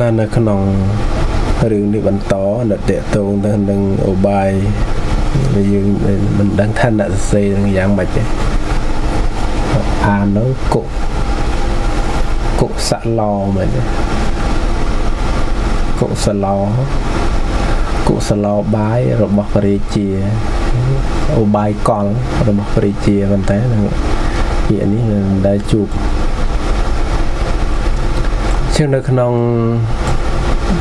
นั่นขนมหรือในวันต่อหนักเตะตรงดังอบายยืนมันดังท่านหนักเซนอย่างแบบอ่านแล้วกุสะลอเหมือนกุสะลอบ่ายระบบปริจีอบายกองระบบปริจีมันแต่อย่างนี้ได้จูบเช่นเด็กน้อง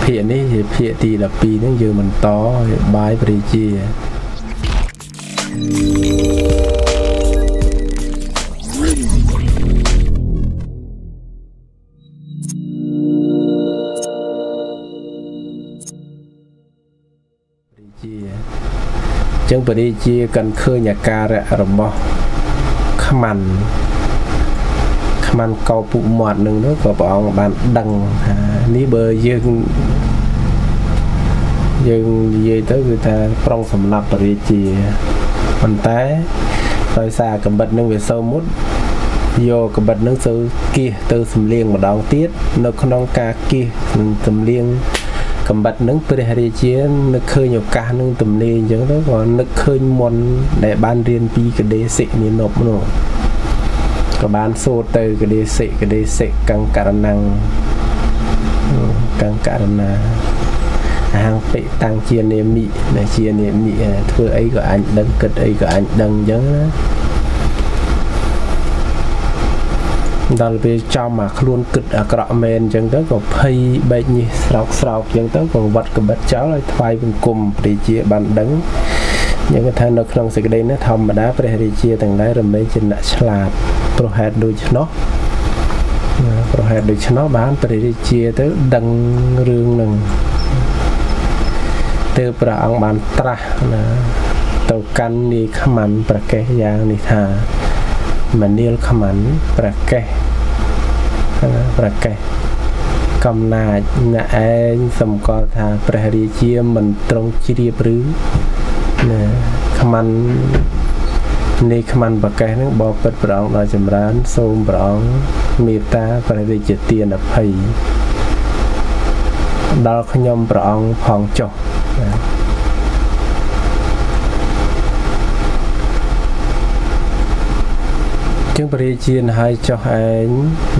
เพียนี่เพียตีละปีนั่งยืนมันต่อบายปริจีจังปริจีกันเคยหยาการะระบอบขมันเกาปุหมอดหนึ่งนู้นก็บอกบ้านดังนี่เบอร์ยังยืนตัวคือแต่ปรองสำหรับปริจีมันแต่โดยสารกับบัดนึงเวสมุดโยกับบัดนึงซื้อกีตัวสำเรียงมาดองเตี้ยนกน้องกากีสำเรียงกับบัดนึงปริหาริจีนึกเคยหยกการนึงตุ่มเลยังแล้วก็นึกเคยมนในบ้านเรียนปีกับเดสิมีนบหนูกับบ้านโซเตอร์กับเดสิกังการนังกังการนาห่างไปตังเชียนเนมิในเชียนเนมิเธอไอ้ก็อันดังเกิดไอ้ก็อันดังยังเราไปจำมาคลุนกึดกระเมนจังต้องก็พยใบนี้สาวจังต้องก็วัดกับบัดเจ้าเลยทายเป็นกลุ่มปริเจียบันดังยังกระทั่งเราคลองสิกได้นะทำมาได้ปริเจียต่างได้เราไม่จินตฉลาดโปรแฮดดูชนกโปรแฮดดูชนกบ้านปริเจียเตอดังเรื่องหนึ่งเตอประอังบานตระนะเตอกันนี่ขมันประแกยางนิทามันเดียวขมันประแกกำนาเนี่ยไอ้สมกอธาประหริเจียมันตรงจีเรียบรื้อเนี่ยขมันนี่ขมันประแกนึกบอกเปิดปรองลอยจำร้านโซมปรองเมตตาประหริเจตีนอภัยดาวขยมปรองพองจบจึงปริจีนให้เจ้าแอน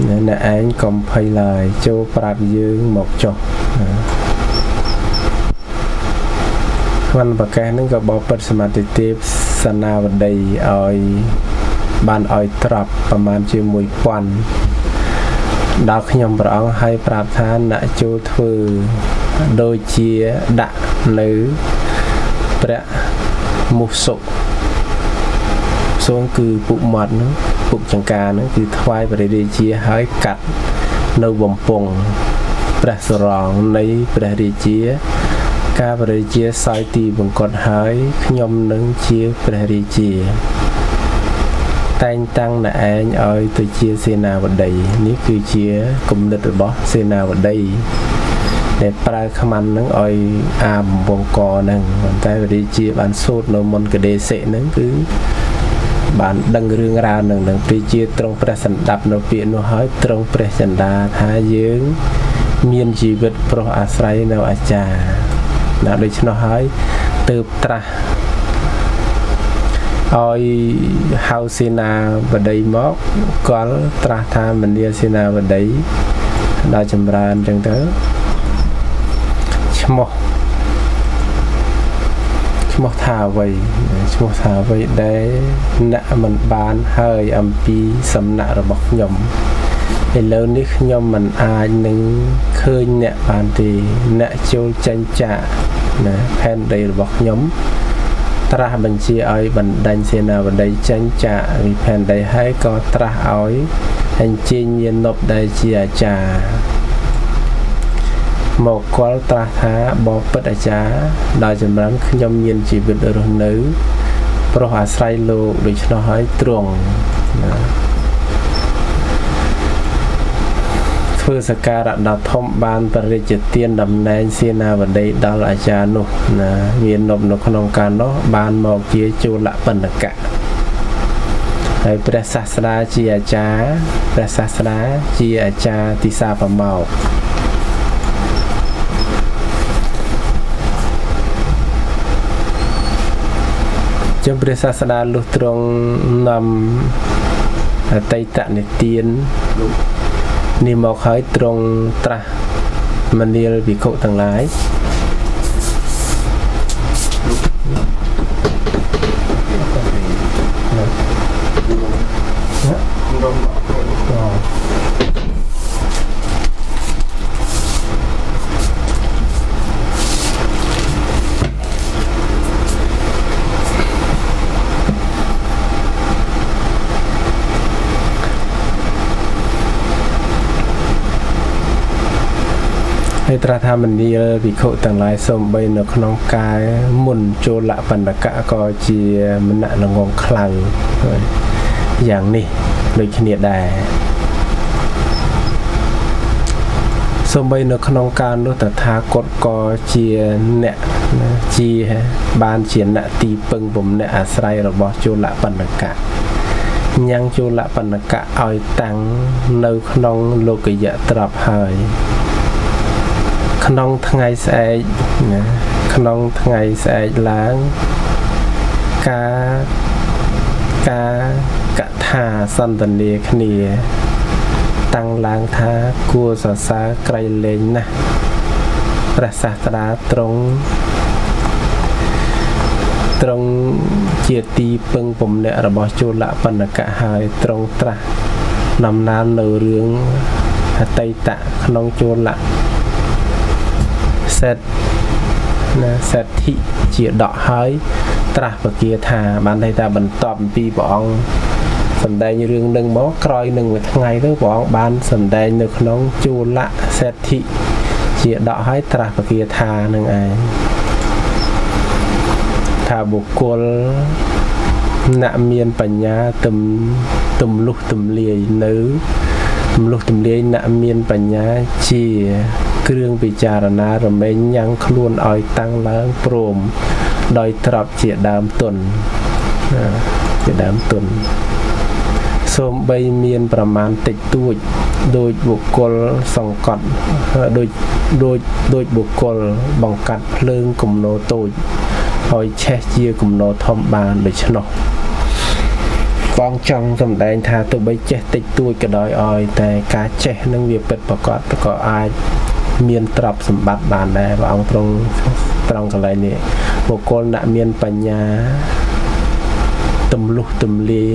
เนี่ยแอนกำไพลายเจ้าปราบยืงหมกจบวันประกาศนั่นก็บอกปัจสมาติเทพสนาวดีอ้อยบานอ้อยตรับประมาณเจมวยควันดาวขยมปรองให้ปราบทานนะโจทเวโดยเจียดะหรือประมุสุส่วนคือปุกหมดนะปุกจังการนะคือทวายปริเดชีหายกัดนวมปงประสรองในปริเดชีกาปริเดชีสายตีบังกอดหายขยมนึงเชียปริเดชีแต่งตั้งในแอนอ้อยตัวเชียเซนาวัดใดนี่คือเชียกลุ่มเด็ดบอสเซนาวัดใดแต่ปลายขมันนั่งอ้อยอาบบงกอนั่งแต่ปริเดชีบันสูดนมนกระเดเสนั่งคือบ้านดังเรื่องราวหนึ่งปริจีตรงประสันดับนเปียโนหอยตรงประสันดาทายืงเมียนชีวิตโปรอาศัยนาอาจารย์นาโดยชนหอยเติบตระออยเฮาเซนาบดีมอกกอลตราธามันเดียเซนาบดีดาจำรานจังเถอะชมอชมทาไว้ชมทาไว้ได้ณมันบานเฮยอัมพีสำนักระบบยมไอ้เล่านี่ยมมันอายหนึ่งเคยเนี่ยบานตีณโจจันจะนะแผ่นใดระบบยมตราบัญชีอ้อยบันไดเสนาบันไดจันจะมีแผ่นใดให้ก็ตราอ้อยแห่งจีนยันนบได้เจียจ่าหมอกกอลตราท้าบอกปัจจาได้จำรังขยมเย็นชีวิตรุ่นนึกเพราะหาไซโลโดยชนหอยตรงเพื่อสการะดาทอมบานปริจิตเตียนดำแนนเสนาบันไดดาลอาจารย์นุนะเย็นนบนกขนมการเนาะบานหมอกเจียจุละปันกะไอพระศาสดาเจียจ่าพระศาสดาเจียจ่าติสาปะเมา จำเป็นศาสนาลุตรงนำไตตะในเตียนนี่มองหายตรงตระมันเรียนวิเคราะห์ต่างหลายตราธรรมนี้วิเคราะห์ต่างหลายสมบัยนขนมกายมุนโจละปันตะกะก็จีมันหนักงงคลังอย่างนี้โดยเขียนได้สมบัยนขนมการรู้แต่ทากดก็จีเนะจีบานเฉียนนะตีปึงผมเนะอาศัยระบบโจละปันตะกะยังโจละปันตะกะอ่อยตังนขนมโลกยะตรับหายขนมทั้งไงใส่ขนมทั้งไงใส่ล้างกะทาสันตันเดียขณีตั้งล้างท้ากูสสาไกลเลนนะประสาตราตรงเจียตีปึงผมเนี่ยระบอจุละปันกะหายตรงตระนำน้ำเลือเรืองไตตะขนมจุละเศรษฐีเจียดอกหายตราปกีธาบันไดตาบันตอมปีบองสันได้เรื่องหนึ่งบ่ครอยหนึ่งไว้ทั้งไงทั้งบองบานสันได้หนึ่งน้องจูละเศรษฐีเจียดอกหายตราปกีธาหนึ่งไงถ้าบุคคลนักเมียนปัญญาตุ่มลุกตุ่มเลียนื้อตุ่มลุกตุ่มเลียนักเมียนปัญญาเจียเครื่องปิจารณาระเมยยังคลวนอ้อยตั้งล้างโปรมดอยตรับเจียดามตุนสมใบเมียนประมาณติดตู้โดยบุคคลสองกัดโดยบุคคลบังกัดเพลิงกลุ่มโนตูอ้อยแช่เจียกลุ่มโนทอมบานโดยชนกบางจังสำแดงทาตัวใบแช่ติดตู้กระดอยอ้อยแต่การแช่นั่งเวียเปิดประกอบอายเมียนตรับสมบัติบานได้ว่าเอาตรงกันเลยนี่บุคคลนักเมียนปัญญาตุ่มลุกตุ่มเลีย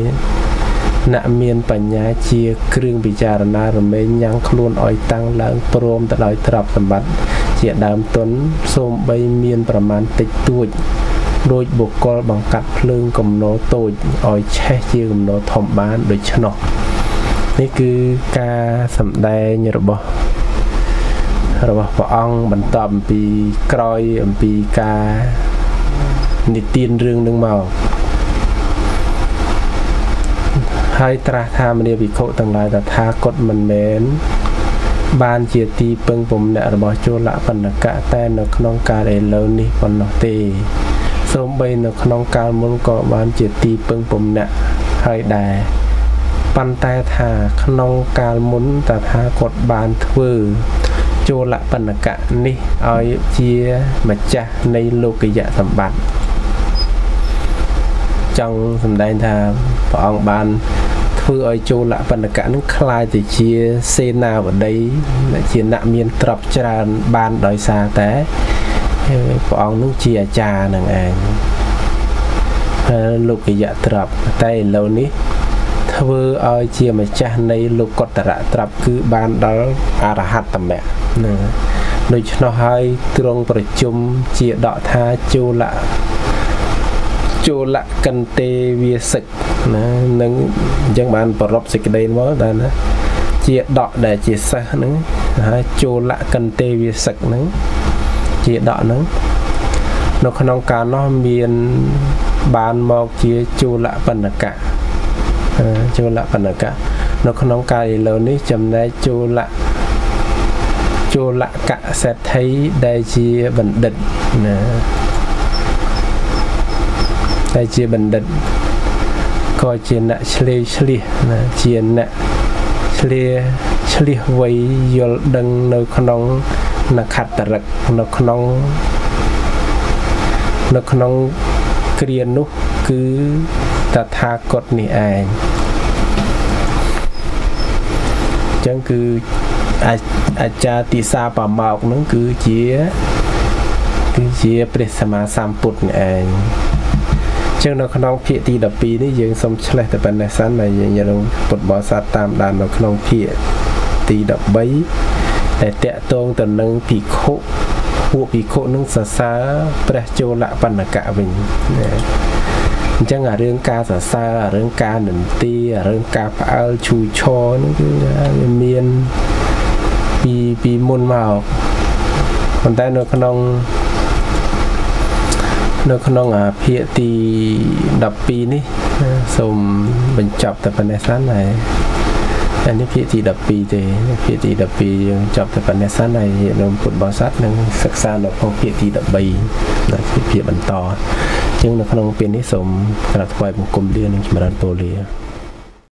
นักเมียนปัญญาเชียเครื่องพิจารณาระเมยยังคลวนอ้อยตั้งล้างโปรมตลอยตรับสมบัติเจียดามต้นสมใบเมียนประมาณติดตู้โดยบุคคลบังกัดเพลิงกมโนตูอ้อยแช่เชียกมโนทอมบ้านโดยชนกนี่คือการสำแดงยระบบระบบพระองค์บรรทมปีกรอยปีกานิตินเรื่องหนึ่งเมาให้ตราธรรมเรียบิโคต่างหลายแต่ทากดมันเหม็นบานเจียตีเปิงผมเนี่ยระบบโจละปันนกะแต่นกนองกาเอเลนี่ปันนกเตสมใบนกนองกามุนก็บานเจียตีเปิงผมเนี่ยให้ได้ปันแต่ทาขนองกามุนแต่ทากดบานเถื่อโจละปันกะนี่เอาเชียมาจะในโลกยะสัมบัติจังสำแดงทาพระองค์บานเพื่อเอาโจละปันกะนั้นคลายแต่เชียเซนาวันใดเชียนักเมียนตรับจราบานดอยซาแต่พระองค์นั้นเชียจานังเองโลกยะตรับแต่เหล่านี้เพื่อเอาเชียมาจะในโลกตระตรับคือบานดออรหัตตแมโดยเฉพาะให้ตรงประชุมเจียดอกทาโจละกันเตวีศึกนะนั่งยังบานปรบสิกเดนวะด้านนะเจียดอกได้เจียซะนั่งโจละกันเตวีศึกนั่งเจียดอกนั่งนกขนองการน้อมเบียนบานมองเจียโจละปันกะโจละปันกะนกขนองการเหล่านี้จำได้โจละกะเสร็จให้ได้เชียบันดิตนะได้เชียบันดิตก็เชียนะเฉลี่ยนะเชียนะเฉลี่ยไว้ยลดังนกน้องนักขัดตรักนกน้องเกลียนุ คือตถาคตนี่เองจังคืออาจารย์ติสาปะหมอกนั่นคือเจียพระสัมมาสัมพุทธนี่เองจังเราขนมเพียตีดับปีนี่ยังสมเฉลยแต่เป็นในสั้นในยังเราปดบอสัตตามด่านเราขนมเพียตีดับใบแต่แตะตรงแต่หนึ่งผีโคหัวผีโคนึงสาสาประโจละปัญกะวิญจังเรื่องการสาสาเรื่องการหนึ่งตีเรื่องการเอาชูชอนคือเมียนปีมุนมาคนแต่เราขนมนกน้องเพียตีดับปีนี่สมบรรจับแต่ปัญญาสั้นไหนอันนี้เพียตีดับปีเจเพียตีดับปียังจับแต่ปัญญาสั้นไหนนมปุตบอสัตนั่งศึกษาดอกของเพียตีดับปีนั่นคือเพียบันต่อจึงนกน้องเป็นนิสมกระถวยบุกกลมเดือนหนึ่งจำรันโปเลีย